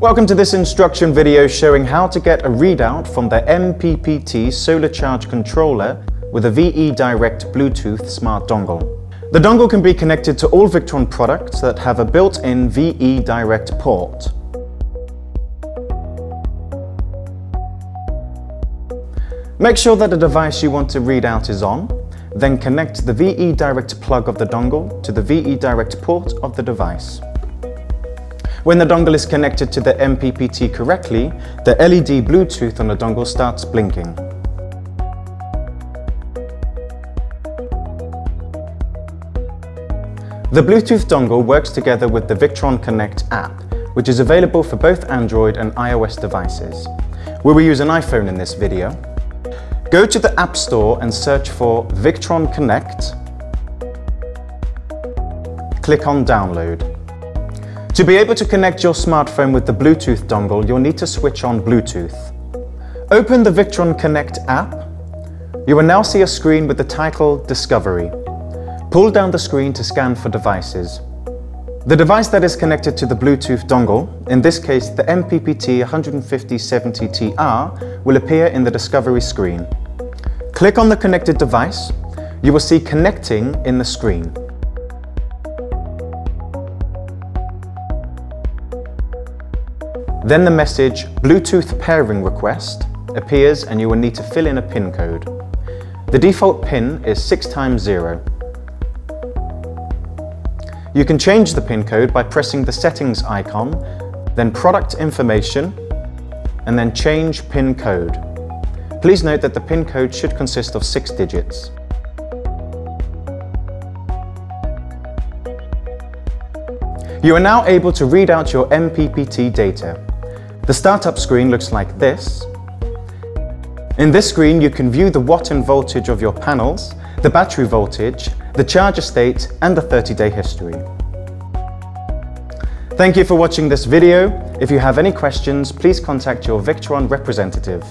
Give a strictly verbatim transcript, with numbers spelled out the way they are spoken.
Welcome to this instruction video showing how to get a readout from the M P P T solar charge controller with a V E Direct Bluetooth smart dongle. The dongle can be connected to all Victron products that have a built-in V E Direct port. Make sure that the device you want to read out is on, then connect the V E Direct plug of the dongle to the V E Direct port of the device. When the dongle is connected to the M P P T correctly, the L E D Bluetooth on the dongle starts blinking. The Bluetooth dongle works together with the Victron Connect app, which is available for both Android and iOS devices. We will use an iPhone in this video. Go to the App Store and search for Victron Connect. Click on Download. To be able to connect your smartphone with the Bluetooth dongle, you'll need to switch on Bluetooth. Open the Victron Connect app. You will now see a screen with the title Discovery. Pull down the screen to scan for devices. The device that is connected to the Bluetooth dongle, in this case the M P P T one fifty seventy T R, will appear in the Discovery screen. Click on the connected device. You will see Connecting in the screen. Then the message Bluetooth Pairing Request appears and you will need to fill in a PIN code. The default PIN is six times zero. You can change the PIN code by pressing the settings icon, then product information, and then change PIN code. Please note that the PIN code should consist of six digits. You are now able to read out your M P P T data. The startup screen looks like this. In this screen, you can view the watt and voltage of your panels, the battery voltage, the charger state, and the thirty day history. Thank you for watching this video. If you have any questions, please contact your Victron representative.